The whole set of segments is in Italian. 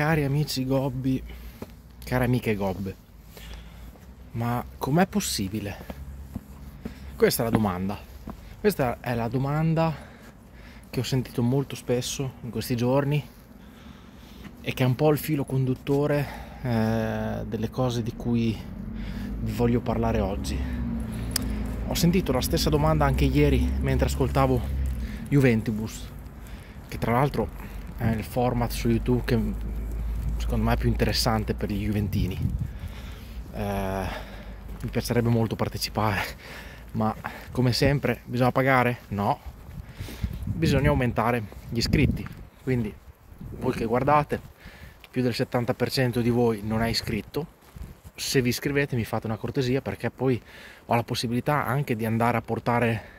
Cari amici gobbi, care amiche gobbe, ma com'è possibile? Questa è la domanda. Questa è la domanda che ho sentito molto spesso in questi giorni e che è un po' il filo conduttore delle cose di cui vi voglio parlare oggi. Ho sentito la stessa domanda anche ieri mentre ascoltavo Juventus, che tra l'altro è il format su YouTube che secondo me è più interessante per gli juventini. Mi piacerebbe molto partecipare, ma come sempre bisogna pagare? No, bisogna aumentare gli iscritti. Quindi voi che guardate, più del 70% di voi non è iscritto. Se vi iscrivete mi fate una cortesia, perché poi ho la possibilità anche di andare a portare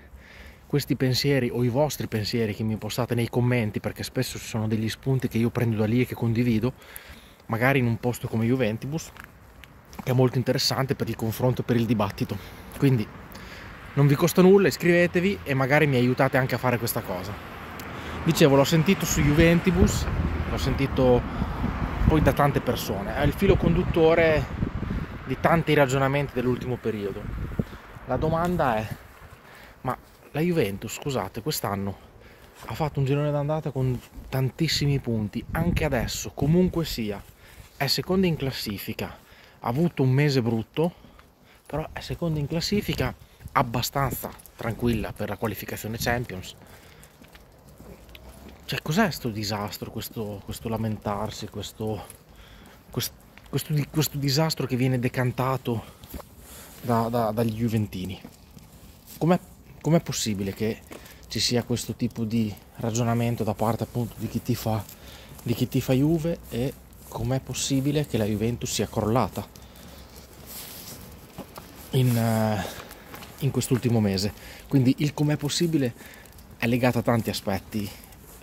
questi pensieri o i vostri pensieri che mi postate nei commenti, perché spesso ci sono degli spunti che io prendo da lì e che condivido, magari in un posto come Juventus, che è molto interessante per il confronto e per il dibattito. Quindi non vi costa nulla, iscrivetevi e magari mi aiutate anche a fare questa cosa. Dicevo, l'ho sentito su Juventus, l'ho sentito poi da tante persone, è il filo conduttore di tanti ragionamenti dell'ultimo periodo. La domanda è: ma la Juventus, scusate, quest'anno ha fatto un girone d'andata con tantissimi punti, anche adesso, comunque sia, è seconda in classifica, ha avuto un mese brutto, però è seconda in classifica, abbastanza tranquilla per la qualificazione Champions. Cioè, cos'è questo disastro, questo lamentarsi, questo disastro che viene decantato dagli juventini? Com'è possibile che ci sia questo tipo di ragionamento da parte appunto di chi tifa Juve, e com'è possibile che la Juventus sia crollata in quest'ultimo mese? Quindi il com'è possibile è legato a tanti aspetti.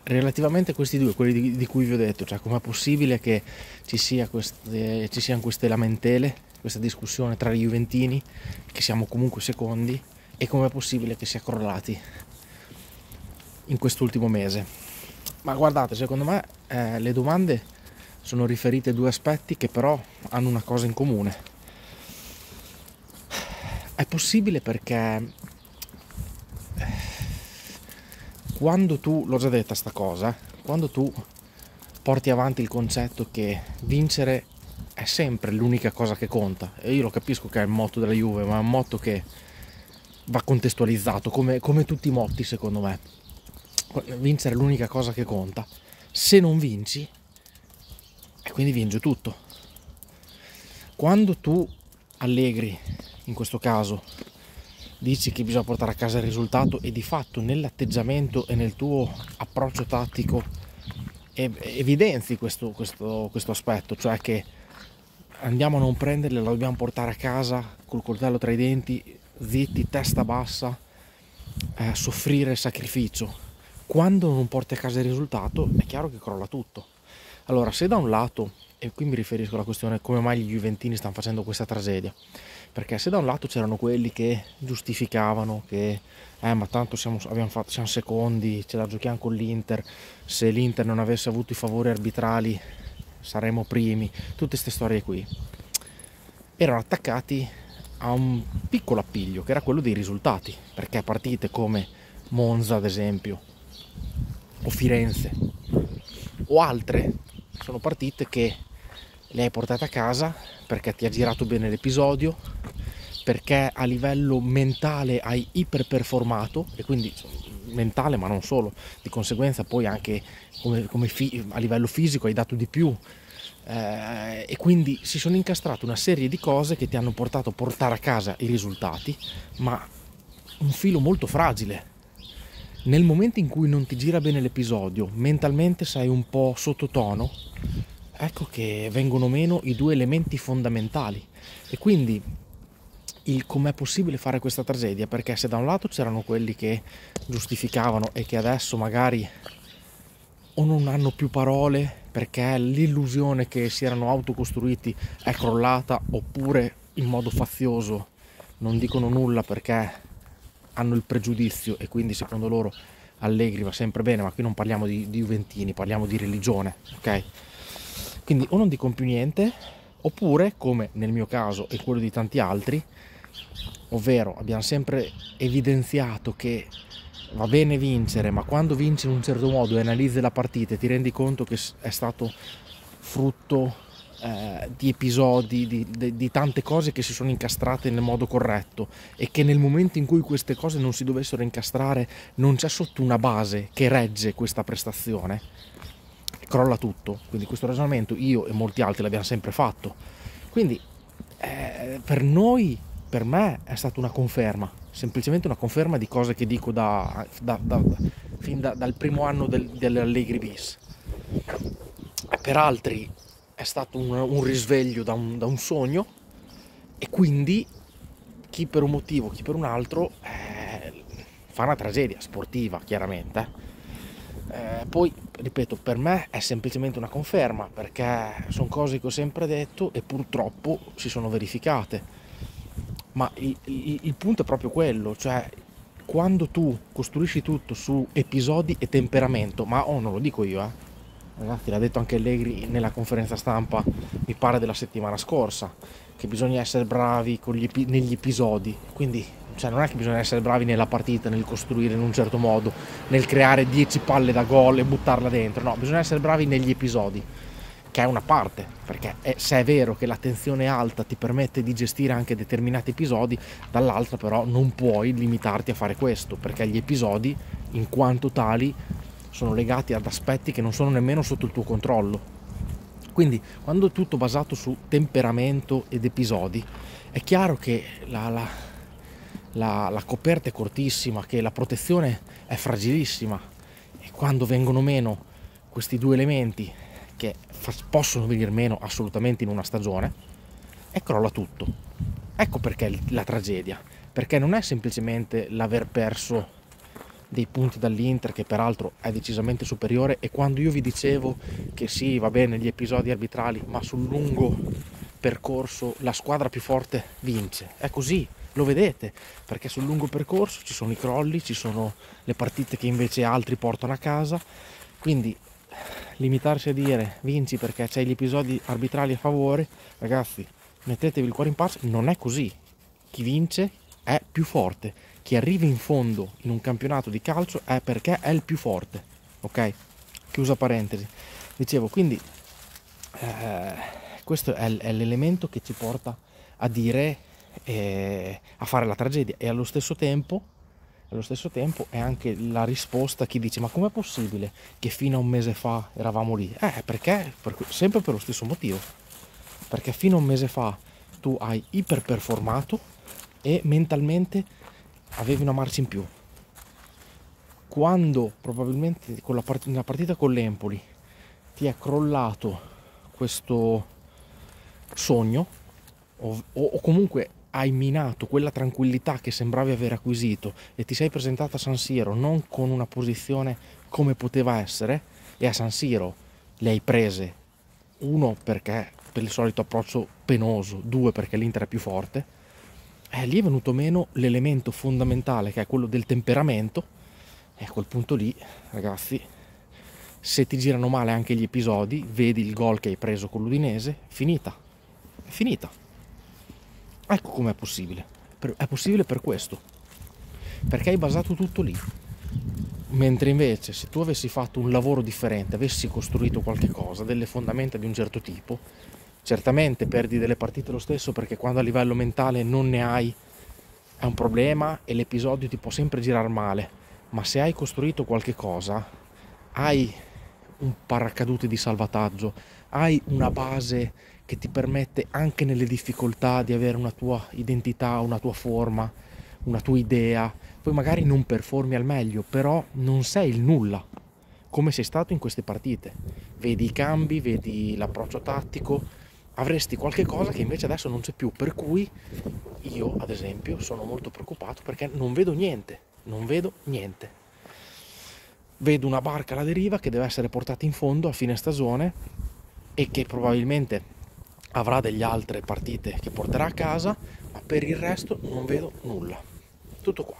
Relativamente a questi due, quelli di cui vi ho detto, cioè com'è possibile che ci siano queste lamentele, questa discussione tra i juventini, che siamo comunque secondi, e com'è possibile che sia crollati in quest'ultimo mese. Ma guardate, secondo me le domande sono riferite a due aspetti che però hanno una cosa in comune. È possibile perché quando tu, l'ho già detta sta cosa, quando tu porti avanti il concetto che vincere è sempre l'unica cosa che conta, e io lo capisco che è il motto della Juve, ma è un motto che va contestualizzato, come tutti i motti, secondo me. Vincere è l'unica cosa che conta. Se non vinci, e quindi vince tutto. Quando tu, Allegri in questo caso, dici che bisogna portare a casa il risultato, e di fatto nell'atteggiamento e nel tuo approccio tattico evidenzi questo aspetto, cioè che andiamo a non prenderle, la dobbiamo portare a casa col coltello tra i denti, zitti, testa bassa, soffrire il sacrificio. Quando non porti a casa il risultato è chiaro che crolla tutto. Allora, se da un lato, e qui mi riferisco alla questione come mai gli juventini stanno facendo questa tragedia, perché se da un lato c'erano quelli che giustificavano che ma tanto siamo secondi, ce la giochiamo con l'Inter, se l'Inter non avesse avuto i favori arbitrali saremmo primi, tutte queste storie qui, erano attaccati a un piccolo appiglio che era quello dei risultati, perché partite come Monza ad esempio, o Firenze o altre, sono partite che le hai portate a casa perché ti ha girato bene l'episodio, perché a livello mentale hai iperperformato, e quindi mentale ma non solo, di conseguenza poi anche a livello fisico hai dato di più, e quindi si sono incastrate una serie di cose che ti hanno portato a portare a casa i risultati, ma un filo molto fragile. Nel momento in cui non ti gira bene l'episodio, mentalmente sei un po' sottotono, ecco che vengono meno i due elementi fondamentali, e quindi il com'è possibile fare questa tragedia, perché se da un lato c'erano quelli che giustificavano e che adesso magari o non hanno più parole perché l'illusione che si erano autocostruiti è crollata, oppure in modo fazioso non dicono nulla perché hanno il pregiudizio, e quindi secondo loro Allegri va sempre bene, ma qui non parliamo di juventini, parliamo di religione, ok? Quindi o non dicono più niente, oppure, come nel mio caso e quello di tanti altri, ovvero abbiamo sempre evidenziato che va bene vincere, ma quando vinci in un certo modo e analizzi la partita e ti rendi conto che è stato frutto di episodi, di tante cose che si sono incastrate nel modo corretto, e che nel momento in cui queste cose non si dovessero incastrare non c'è sotto una base che regge questa prestazione, crolla tutto. Quindi questo ragionamento io e molti altri l'abbiamo sempre fatto. Quindi per noi, per me è stata una conferma, semplicemente una conferma di cose che dico fin dal primo anno dell'Allegri bis. Per altri è stato un risveglio da un sogno, e quindi chi per un motivo, chi per un altro fa una tragedia sportiva, chiaramente. Poi, ripeto, per me è semplicemente una conferma, perché sono cose che ho sempre detto e purtroppo si sono verificate. Ma il punto è proprio quello, cioè quando tu costruisci tutto su episodi e temperamento, ma non lo dico io, ragazzi, l'ha detto anche Allegri nella conferenza stampa, mi pare della settimana scorsa, che bisogna essere bravi con negli episodi. Quindi cioè, non è che bisogna essere bravi nella partita, nel costruire in un certo modo, nel creare 10 palle da gol e buttarla dentro, no, bisogna essere bravi negli episodi, che è una parte, perché se è vero che l'attenzione alta ti permette di gestire anche determinati episodi, dall'altra però non puoi limitarti a fare questo, perché gli episodi in quanto tali sono legati ad aspetti che non sono nemmeno sotto il tuo controllo. Quindi quando è tutto basato su temperamento ed episodi, è chiaro che la coperta è cortissima, che la protezione è fragilissima, e quando vengono meno questi due elementi, che possono venire meno assolutamente in una stagione, e crolla tutto. Ecco perché la tragedia, perché non è semplicemente l'aver perso dei punti dall'Inter, che peraltro è decisamente superiore, e quando io vi dicevo che sì, va bene gli episodi arbitrali, ma sul lungo percorso la squadra più forte vince, è così, lo vedete, perché sul lungo percorso ci sono i crolli, ci sono le partite che invece altri portano a casa. Quindi limitarsi a dire vinci perché c'hai gli episodi arbitrali a favore, ragazzi, mettetevi il cuore in pace, non è così. Chi vince è più forte, chi arriva in fondo in un campionato di calcio è perché è il più forte, ok? Chiusa parentesi. Dicevo, quindi questo è l'elemento che ci porta a dire, a fare la tragedia, e allo stesso tempo è anche la risposta a chi dice ma com'è possibile che fino a un mese fa eravamo lì? Perché? Sempre per lo stesso motivo, perché fino a un mese fa tu hai iperperformato e mentalmente avevi una marcia in più, quando probabilmente con la partita con l'Empoli ti è crollato questo sogno, o comunque hai minato quella tranquillità che sembravi aver acquisito, e ti sei presentata a San Siro non con una posizione come poteva essere, e a San Siro le hai prese, uno perché per il solito approccio penoso, due perché l'Inter è più forte, e lì è venuto meno l'elemento fondamentale che è quello del temperamento, e a quel punto lì, ragazzi, se ti girano male anche gli episodi, vedi il gol che hai preso con l'Udinese, è finita. Ecco com'è possibile. È possibile per questo, perché hai basato tutto lì. Mentre invece se tu avessi fatto un lavoro differente, avessi costruito qualche cosa, delle fondamenta di un certo tipo, certamente perdi delle partite lo stesso, perché quando a livello mentale non ne hai è un problema e l'episodio ti può sempre girare male, ma se hai costruito qualche cosa, hai un paracadute di salvataggio, hai una base che ti permette anche nelle difficoltà di avere una tua identità, una tua forma, una tua idea. Poi magari non performi al meglio, però non sei il nulla, come sei stato in queste partite. Vedi i cambi, vedi l'approccio tattico, avresti qualche cosa che invece adesso non c'è più, per cui io, ad esempio, sono molto preoccupato perché non vedo niente. Vedo una barca alla deriva che deve essere portata in fondo a fine stagione e che probabilmente avrà delle altre partite che porterà a casa, ma per il resto non vedo nulla. Tutto qua.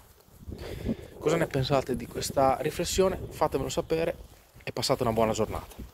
Cosa ne pensate di questa riflessione? Fatemelo sapere e passate una buona giornata.